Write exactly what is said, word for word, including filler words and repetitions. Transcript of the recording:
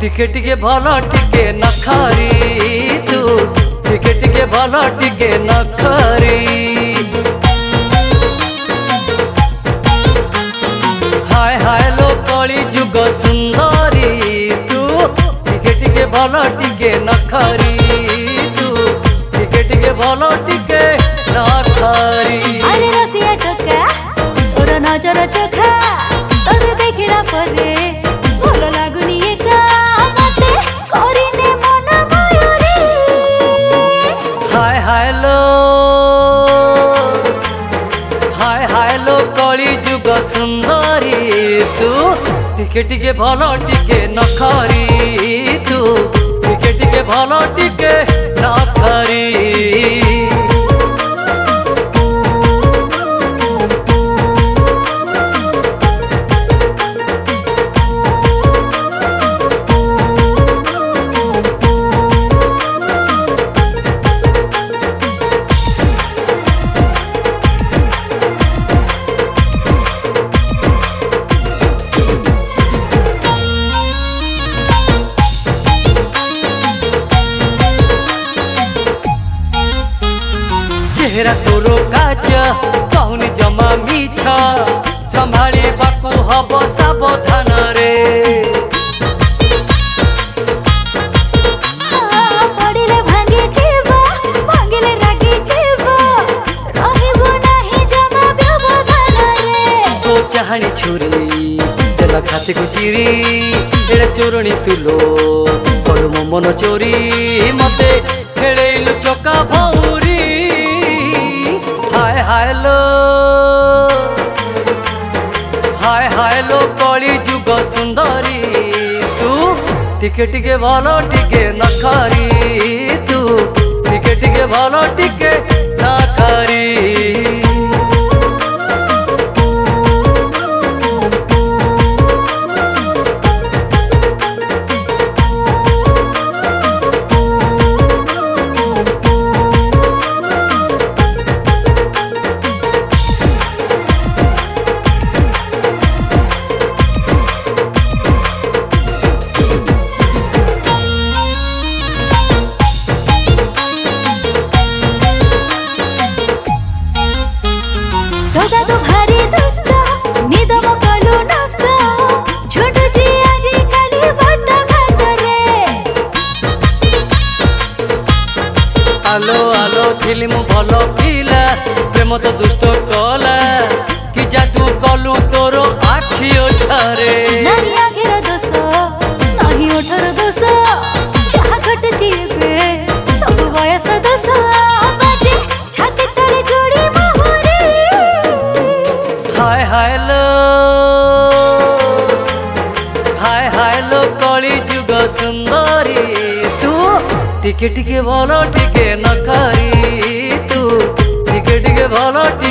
টিকে টিকে ভালো টিকে না খারি তু টিকে টিকে ভালো টিকে না খারি হায় হায় লো কলি যুগ সুন্দরী তু টিকে টিকে ভালো টিকে না খারি তু টিকে টিকে ভালো টিকে না খারি আরে রসিয়া টোকা ওর নজর চোখা তোর দেখিলা পরে सुंदरी तू टिके टिके भलो टिके नखरी तू टिके टिके भलो टिके नखरी चेहरा तोरो काचा कहून जमा मीछा संभाली बाकू हब सावधान रे हां पडिले भांगी जीवा भांगिले रागी जीवा रहिबो नाही जमा व्यवधान रे तो चाहणी छुरी देला छाती को चीरी एडा चोरणी तुलो पडो मो मन चोरी मते खेलेलु चका भौरी हाय लो हाय हाय लो कली जुग सुंदरी तू टिके टिके भलो टिके नखरी तू टिके टिके भलो टिके नखरी आलो आलो थिली मु भलो पिला प्रेम तो दुष्ट कला कि जादू कलु तोरो आखी ओठारे नाही आखिर दोष नाही ओठर दोष जहा घट जीवे सब वयस दोष बाजे छाती तले जोड़ी मोहरे हाय हाय लो हाय हाय लो कली जुग सुंदरी तू टिके टिके भलो टिके नखरी तू टिके टिके भलो।